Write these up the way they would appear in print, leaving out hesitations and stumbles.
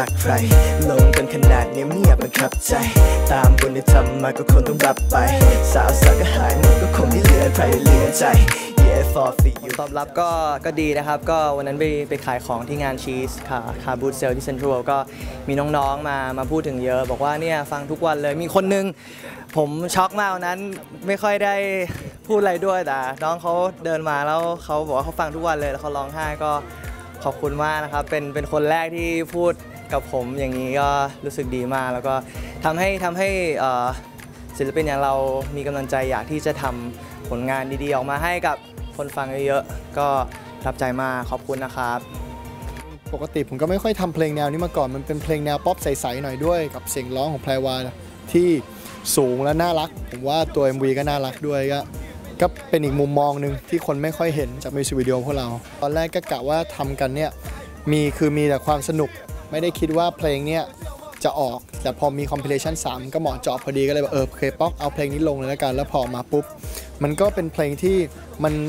รักใครลงกันขนาดเงียบๆมันขับใจตามบุญที่ทำมาก็คงต้องรับไปสาวสักก็หายมันก็คงไม่เหลือใครเหลือใจตอบรับก็ดีนะครับก็วันนั้นไปขายของที่งานชีสค่ะบูธเซลที่เซ็นทรัลก็มีน้องๆมาพูดถึงเยอะบอกว่าเนี่ยฟังทุกวันเลยมีคนนึงผมช็อกมากวันนั้นไม่ค่อยได้พูดอะไรด้วยแต่น้องเขาเดินมาแล้วเขาบอกว่าเขาฟังทุกวันเลยแล้วเขาร้องไห้ก็ขอบคุณมากนะครับเป็นคนแรกที่พูดกับผมอย่างนี้ก็รู้สึกดีมากแล้วก็ทำให้ศิลปินอย่างเรามีกำลังใจอยากที่จะทำผลงานดีๆออกมาให้กับคนฟังเยอะๆก็รับใจมากขอบคุณนะครับปกติผมก็ไม่ค่อยทำเพลงแนวนี้มาก่อนมันเป็นเพลงแนวป๊อปใสๆหน่อยด้วยกับเสียงร้องของแพรวาที่สูงและน่ารักผมว่าตัว MV ก็น่ารักด้วยก็เป็นอีกมุมมองหนึ่งที่คนไม่ค่อยเห็นจากมิวสิกวิดีโอพวกเราตอนแรกก็กะว่าทำกันเนี่ยมีแต่ความสนุกไม่ได้คิดว่าเพลงเนี่ยจะออกแต่พอมีคอมพิเลชัน3ก็เหมาะเจาะพอดีก็เลยแบบเคป๊อกเอาเพลงนี้ลงเลยแล้วกันแล้วพอมาปุ๊บมันก็เป็นเพลงที่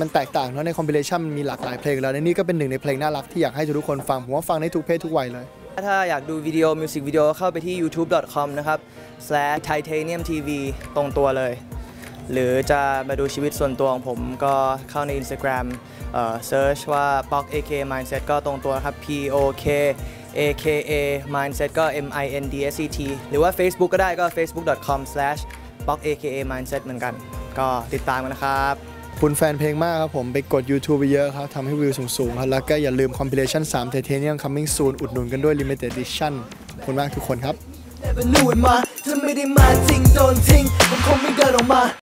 มันแตกต่างเนาะในคอมพิเลชันมีหลากหลายเพลงแล้วนี่ก็เป็นหนึ่งในเพลงน่ารักที่อยากให้ทุกคนฟังผมว่าฟังได้ทุกเพศทุกวัยเลยถ้าอยากดูวิดีโอมิวสิกวิดีโอเข้าไปที่ youtube.com นะครับ /titaniumtv ตรงตัวเลยหรือจะมาดูชีวิตส่วนตัวของผมก็เข้าใน Instagram search ว่า POK AK Mindset ก็ตรงตัวครับ POK AKA Mindset ก็ MINDSET หรือว่า Facebook ก็ได้ก็ facebook.com/POK AKA Mindset เหมือนกันก็ติดตามกันนะครับคุณแฟนเพลงมากครับผมไปกด YouTube ไปเยอะครับทำให้วิวสูงๆครับแล้วก็อย่าลืม compilation 3 Titanium Coming Soon อุดหนุนกันด้วย Limited Edition ขอบคุณมากทุกคนครับ